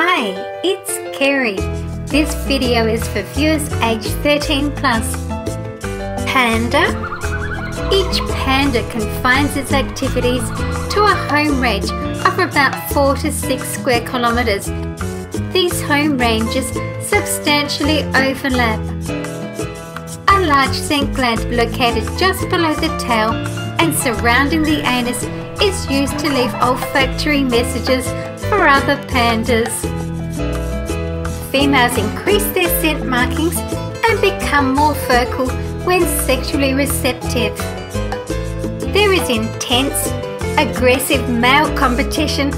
Hi, it's Carrie. This video is for viewers age 13 plus. Panda. Each panda confines its activities to a home range of about 4 to 6 square kilometres. These home ranges substantially overlap. A large scent gland located just below the tail and surrounding the anus is used to leave olfactory messages for other pandas. Females increase their scent markings and become more vocal when sexually receptive. There is intense, aggressive male competition.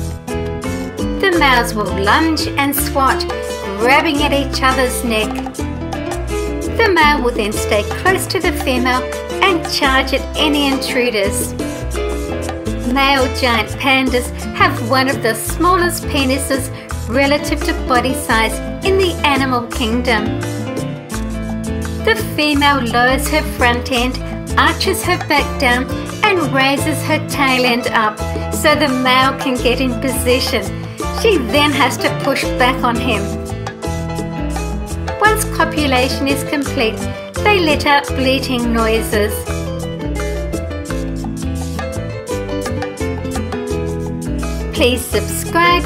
The males will lunge and swat, grabbing at each other's neck. The male will then stay close to the female and charge at any intruders. Male giant pandas have one of the smallest penises relative to body size in the animal kingdom. The female lowers her front end, arches her back down and raises her tail end up so the male can get in position. She then has to push back on him. Once copulation is complete, they let out bleating noises. Please subscribe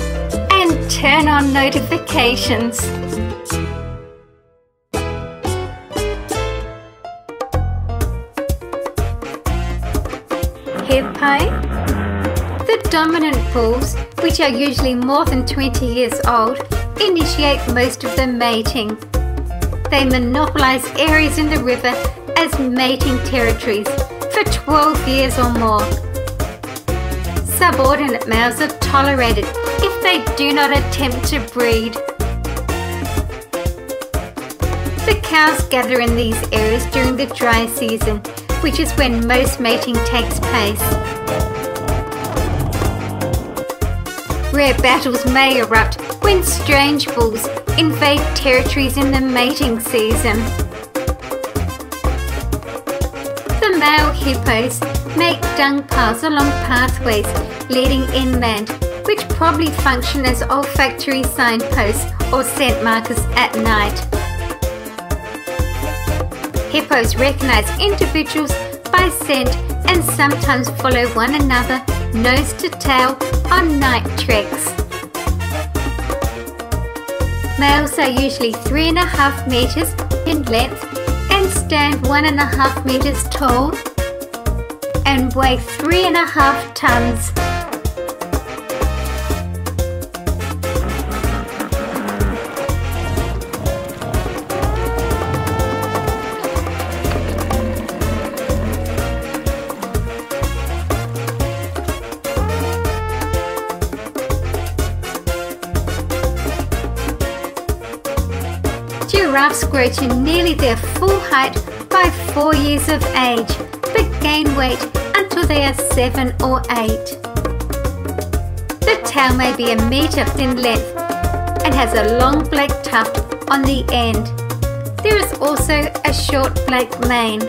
and turn on notifications. Hippo. The dominant bulls, which are usually more than 20 years old, initiate most of the mating. They monopolize areas in the river as mating territories for 12 years or more. Subordinate males are tolerated if they do not attempt to breed. The cows gather in these areas during the dry season, which is when most mating takes place. Rare battles may erupt when strange bulls invade territories in the mating season. The male hippos make dung piles along pathways leading inland, which probably function as olfactory signposts or scent markers at night. Hippos recognize individuals by scent and sometimes follow one another nose to tail on night treks. Males are usually 3.5 meters in length and stand 1.5 meters tall and weigh 3.5 tons. Giraffes grow to nearly their full height by 4 years of age, but gain weight until they are 7 or 8. The tail may be 1 meter in length and has a long black tuft on the end. There is also a short black mane.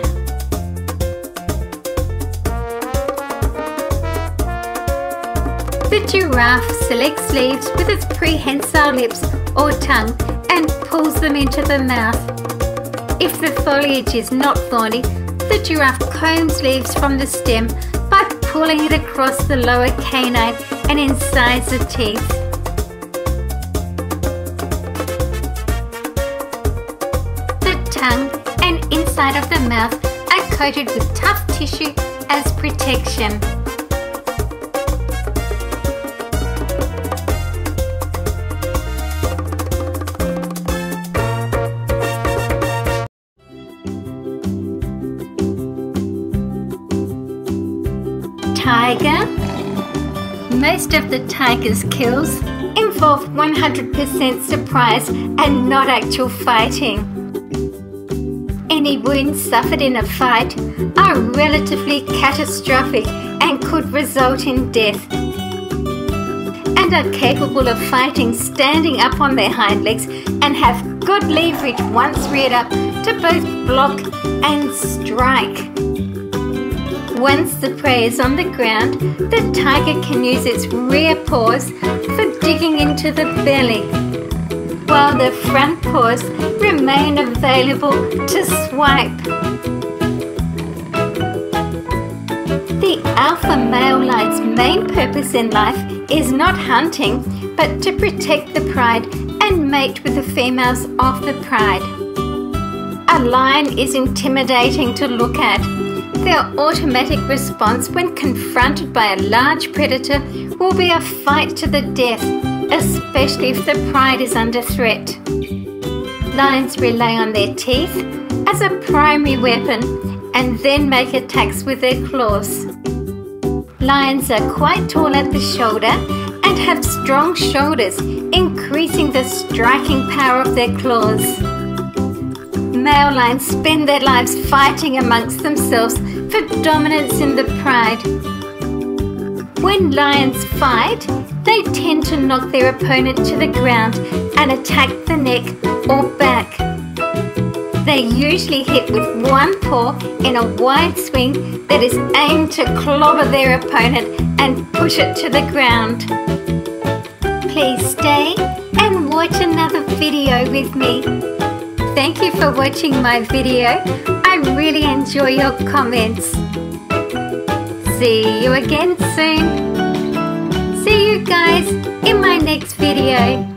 The giraffe selects leaves with its prehensile lips or tongue and pulls them into the mouth. If the foliage is not thorny, the giraffe combs leaves from the stem by pulling it across the lower canine and incised the teeth. The tongue and inside of the mouth are coated with tough tissue as protection. Tiger. Most of the tiger's kills involve 100% surprise and not actual fighting. Any wounds suffered in a fight are relatively catastrophic and could result in death, and are capable of fighting standing up on their hind legs and have good leverage once reared up to both block and strike. Once the prey is on the ground, the tiger can use its rear paws for digging into the belly, while the front paws remain available to swipe. The alpha male lion's main purpose in life is not hunting, but to protect the pride and mate with the females of the pride. A lion is intimidating to look at. Their automatic response when confronted by a large predator will be a fight to the death, especially if the pride is under threat. Lions rely on their teeth as a primary weapon and then make attacks with their claws. Lions are quite tall at the shoulder and have strong shoulders, increasing the striking power of their claws. Male lions spend their lives fighting amongst themselves for dominance in the pride. When lions fight, they tend to knock their opponent to the ground and attack the neck or back. They usually hit with one paw in a wide swing that is aimed to clobber their opponent and push it to the ground. Please stay and watch another video with me. Thank you for watching my video. I really enjoy your comments. See you again soon. See you guys in my next video.